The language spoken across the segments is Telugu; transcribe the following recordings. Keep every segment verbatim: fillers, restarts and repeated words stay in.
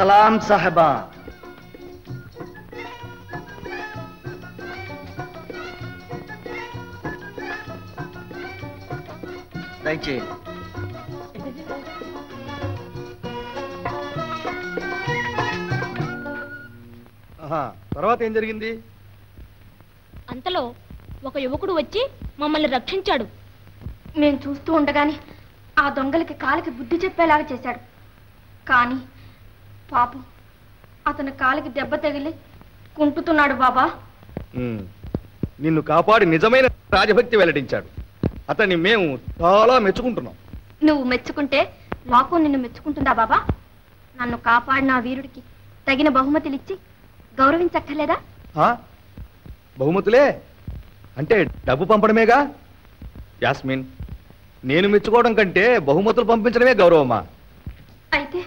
सलाम साहबा। देखिए तरवात एम जरिगिंदी अंतलो ఒక యువకుడు వచ్చి మమ్మల్ని రక్షించాడు. నేను చూస్తూ ఉండగానే ఆ దొంగలకి కాలికి బుద్ధి చెప్పేలాగా చేశాడు. కానీ పాపం అతని కాలికి దెబ్బ తగిలి కుంటుతున్నాడు బాబా. నిన్ను కాపాడి నిజమైన రాజభక్తి వెల్లడించాడు. అతన్ని మేము చాలా మెచ్చుకుంటున్నాం. నువ్వు మెచ్చుకుంటే నాకు నిన్ను మెచ్చుకుంటుందా బాబా? నన్ను కాపాడిన ఆ వీరుడికి తగిన బహుమతులు ఇచ్చి గౌరవించక్కర్లేదా? బహుమతులే అంటే డబ్బు పంపడమేగా. యాస్మిన్, నేను మెచ్చుకోవడం కంటే బహుమతులు పంపించడమే గౌరవమా? అయితే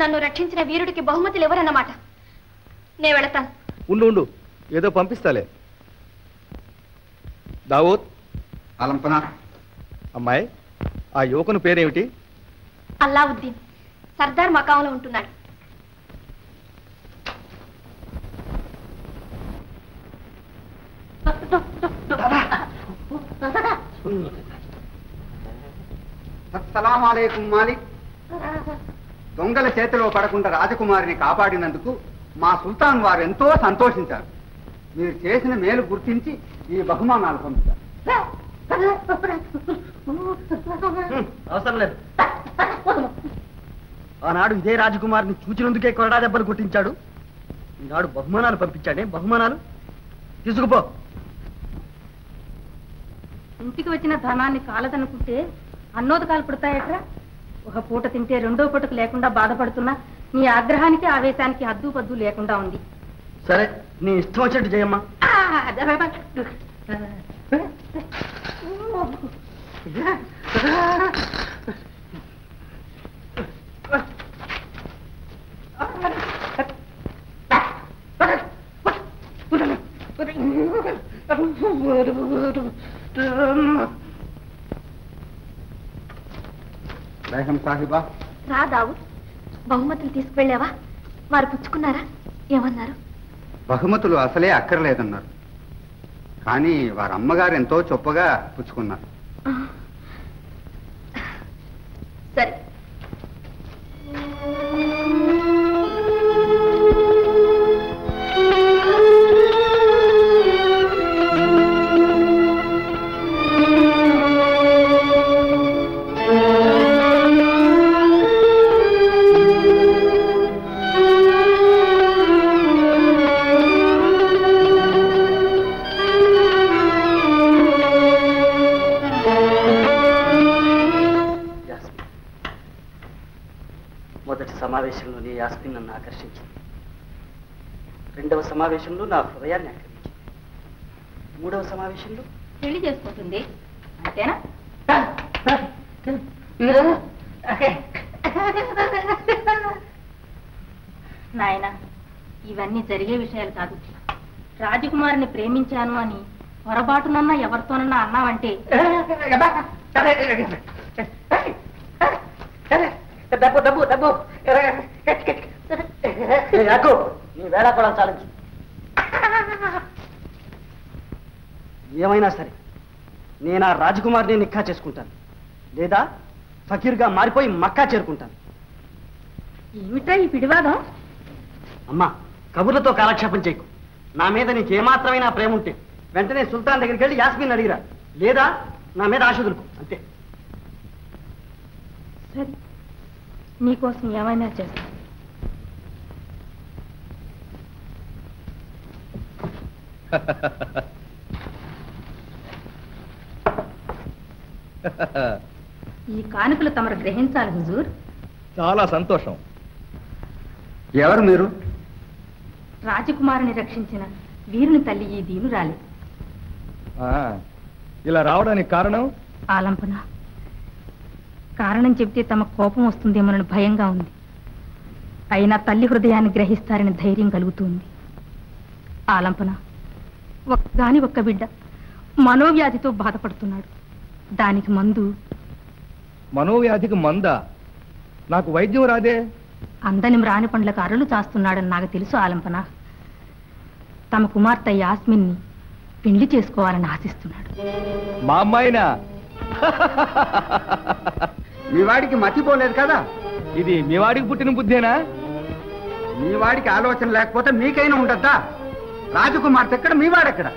నన్ను రక్షించిన వీరుడికి బహుమతులు ఎవరన్నమాట. నేను వెళతాను. ఉండు ఉండు ఏదో పంపిస్తాలే. దావూద్, అలంపనా అమ్మాయి, ఆ యువకుని పేరేమిటి? అల్లావుద్దీన్, సర్దార్ మకాంలో ఉంటున్నాడు. అస్సలాముఅలైకుం మాలిక్. దొంగల చేతిలో పడకుండా రాజకుమారిని కాపాడినందుకు మా సుల్తాన్ వారు ఎంతో సంతోషించారు. మీరు చేసిన మేలు గుర్తించి ఈ బహుమానాలు పంపించారు. అవసరం లేదు. ఆనాడు ఇదే రాజకుమారిని చూచినందుకే కొరడా దెబ్బలు గుర్తించాడు. ఈనాడు బహుమానాలు పంపించాడే. బహుమానాలు తీసుకుపో. ఇంటికి వచ్చిన ధనాన్ని కాలదనుకుంటే అన్నోదకాలు పుడతాయట్రా. ఒక పూట తింటే రెండో పూటకు లేకుండా బాధపడుతున్నా నీ ఆగ్రహానికి ఆవేశానికి హద్దు పద్దు లేకుండా ఉంది. సరే, నీ ఇష్టం వచ్చినట్టు జయమ్మ. బహుమతులు తీసుకువెళ్ళావా? వారు పుచ్చుకున్నారా? ఏమన్నారు? బహుమతులు అసలే అక్కర్లేదన్నారు. కానీ వారి అమ్మగారు ఎంతో చొప్పగా పుచ్చుకున్నారు. సరే, సమావేశంలోనే యాస్మిన్ నన్ను ఆకర్షించింది. రెండవ సమావేశంలో నా హృదయాన్ని ఆకర్షించింది. మూడవ సమావేశంలో పెళ్లి చేసుకుంటుంది. అంతేనా? నాయన, ఇవన్నీ జరిగే విషయాలు కాదు. రాజకుమారిని ప్రేమించాను అని పొరపాటునన్నా ఎవరితోనన్నా అన్నావంటే డబ్బు డబ్బు డబ్బు నీ వేళ కూడా చాలించు. ఏమైనా సరే నేను ఆ రాజకుమారిని నిఖా చేసుకుంటాను. లేదా ఫకీర్గా మారిపోయి మక్కా చేరుకుంటాను. ఏమిటా ఈ పిడివాదం? అమ్మా, కబుర్లతో కాలక్షేపం చేయకు. నా మీద నీకు ఏమాత్రమైనా ప్రేమ ఉంటే వెంటనే సుల్తాన్ దగ్గరికి వెళ్ళి యాస్మిన్ అడిగిరా, లేదా నా మీద ఆశదులకు అంతే. సరే, నీకోసం ఏమైనా చేస్తా. ఈ కానుకలు తమరు గ్రహించాలి హుజూర్. చాలా సంతోషం. ఎవరు మీరు? రాజకుమారుని రక్షించిన వీరుని తల్లి ఈ దీనురాలి. ఇలా రావడానికి కారణం? ఆలంపన. కారణం చెబితే తమ కోపం వస్తుందేమోనని భయంగా ఉంది. అయినా తల్లి హృదయాన్ని గ్రహిస్తారని ధైర్యం కలుగుతుంది. ఆలంపన, ఒక్కగాని ఒక్క బిడ్డ మనోవ్యాధితో బాధపడుతున్నాడు. దానికి మందు. మనోవ్యాధికి మందా? నాకు వైద్యం రాదే. అందని రాని పండ్లకు అరలు చాస్తున్నాడని నాకు తెలుసు ఆలంపన. తమ కుమార్తె యాస్మిన్ని పెళ్లి చేసుకోవాలని ఆశిస్తున్నాడు. మా అమ్మాయినా? మీ వాడికి మతిపోలేదు కదా. ఇది మీ వాడికి పుట్టిన బుద్ధేనా? మీ వాడికి ఆలోచన లేకపోతే మీకైనా ఉండద్దా? రాజకుమార్తె ఎక్కడ, మీ వాడెక్కడ?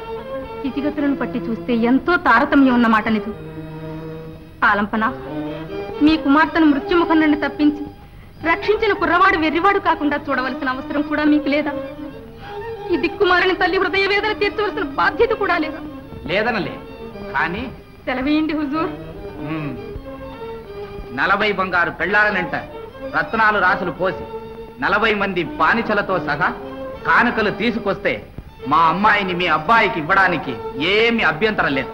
స్థితిగతులను పట్టి చూస్తే ఎంతో తారతమ్యం ఉన్నమాట నిజం. ఆలంపన, మీ కుమార్తెను మృత్యుముఖం నుండి తప్పించి రక్షించిన కుర్రవాడు వెర్రివాడు కాకుండా చూడవలసిన అవసరం కూడా మీకు లేదా? ఈ దిక్కుమారని తల్లి హృదయ వేదన తీర్చవలసిన బాధ్యత కూడా లేదా? లేదనలే, కానీ సెలవేయండి హుజూర్. నలభై బంగారు పెళ్లాలనంట రత్నాలు రాసులు పోసి నలభై మంది బానిసలతో సహా కానుకలు తీసుకొస్తే మా అమ్మాయిని మీ అబ్బాయికి ఇవ్వడానికి ఏమి అభ్యంతరం లేదు.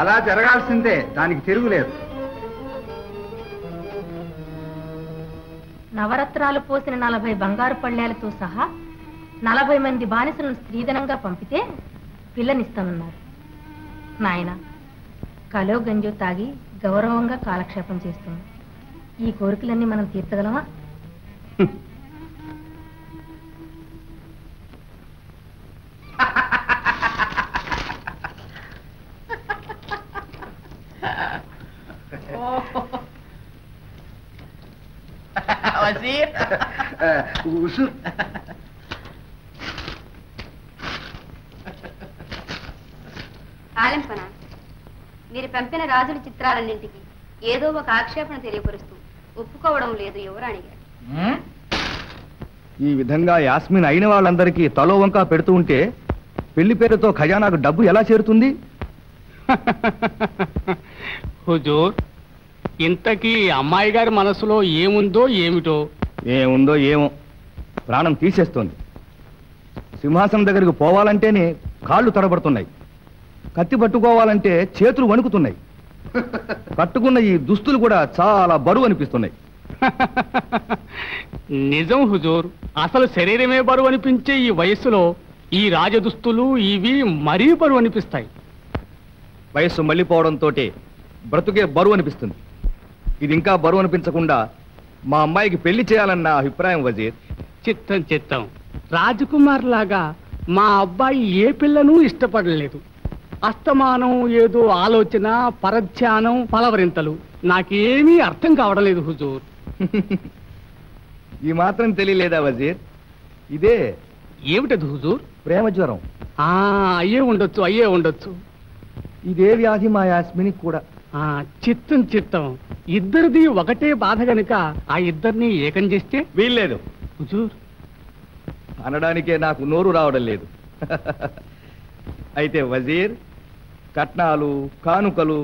అలా జరగాల్సిందే, దానికి తిరుగులేదు. నవరత్నాలు పోసిన నలభై బంగారు పళ్ళేలతో సహా నలభై మంది బానిసలను స్త్రీధనంగా పంపితే పిల్లనిస్తామన్నారు. నాయన, కలో గంజో తాగి గౌరవంగా కాలక్షేపం చేస్తుంది. ఈ కోరికలన్నీ మనం తీర్చగలమా? ఉసు ఆలంపన, మీరు పంపిన రాజుల చిత్రాలన్నింటికి ఏదో ఒక ఆక్షేపణ తెలియపరుస్తూ ఒప్పుకోవడం లేదు ఎవరాణి గారు. ఈ విధంగా యాస్మిన్ అయిన వాళ్ళందరికీ తలో వంకా పెడుతూ ఉంటే పెళ్లి పేరుతో ఖజానాకు డబ్బు ఎలా చేరుతుంది? హుజూర్, ఇంతకీ అమ్మాయి గారి మనసులో ఏముందో ఏమిటో? ఏముందో ఏమో, ప్రాణం తీసేస్తోంది. సింహాసనం దగ్గరికి పోవాలంటేనే కాళ్ళు తడబడుతున్నాయి, కత్తి పట్టుకోవాలంటే చేతులు వణుకుతున్నాయి, కట్టుకున్న ఈ దుస్తులు కూడా చాలా బరువు అనిపిస్తున్నాయి. నిజం హుజూర్, అసలు శరీరమే బరువు అనిపించే ఈ వయస్సులో ఈ రాజదుస్తులు ఇవి మరీ బరువు అనిపిస్తాయి. వయస్సు మళ్ళీపోవడంతో బ్రతుకే బరువు అనిపిస్తుంది. ఇది ఇంకా బరువు అనిపించకుండా మా అమ్మాయికి పెళ్లి చేయాలన్న అభిప్రాయం వజీర్. చిత్తం చిత్తం, రాజకుమార్ లాగా మా అబ్బాయి ఏ పిల్లను ఇష్టపడలేదు. అస్తమానం ఏదో ఆలోచన, పరధ్యానం, పలవరింతలు, నాకేమీ అర్థం కావడం లేదు హుజూర్. ఈ మాత్రం తెలియలేదా వజీర్? ఇదే ఏమిటది హుజూర్? ప్రేమ జ్వరం. అయ్యే ఉండొచ్చు, అయ్యే ఉండొచ్చు. ఇదే వ్యాధి మా యాస్మిని కూడా. చిత్తం చిత్తం, ఇద్దరిది ఒకటే బాధ గనుక ఆ ఇద్దరిని ఏకం చేస్తే వీల్లేదు. అనడానికే నాకు నోరు రావడం లేదు. అయితే వజీర్, కట్నాలు కానుకలు?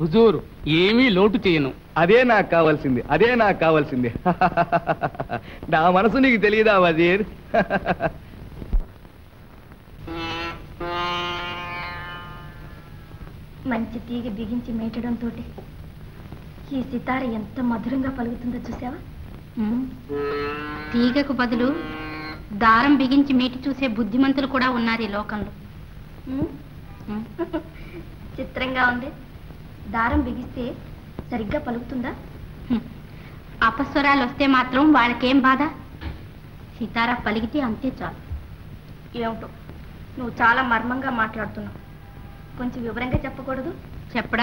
హుజూర్, ఏమీ లోటు చేయను. అదే నాకు కావాల్సింది, అదే నాకు కావాల్సింది. నా మనసు నీకు తెలియదా వజీర్? మంచి తీగ బిగించి మేటడంతో ఈ సితార ఎంత మధురంగా పలుకుతుందో చూసావా? తీగకు బదులు దారం బిగించి మేటి చూసే బుద్ధిమంతులు కూడా ఉన్నారు ఈ లోకంలో. చిత్రంగా ఉంది. దారం బిగిస్తే సరిగ్గా పలుకుతుందా? అపస్వరాలు వస్తే మాత్రం వాళ్ళకేం బాధ. సితార పలికితే అంతే చాలు. ఏమిటో, నువ్వు చాలా మర్మంగా మాట్లాడుతున్నావు. కొంచెం వివరంగా చెప్పకూడదు? చెప్పడానికి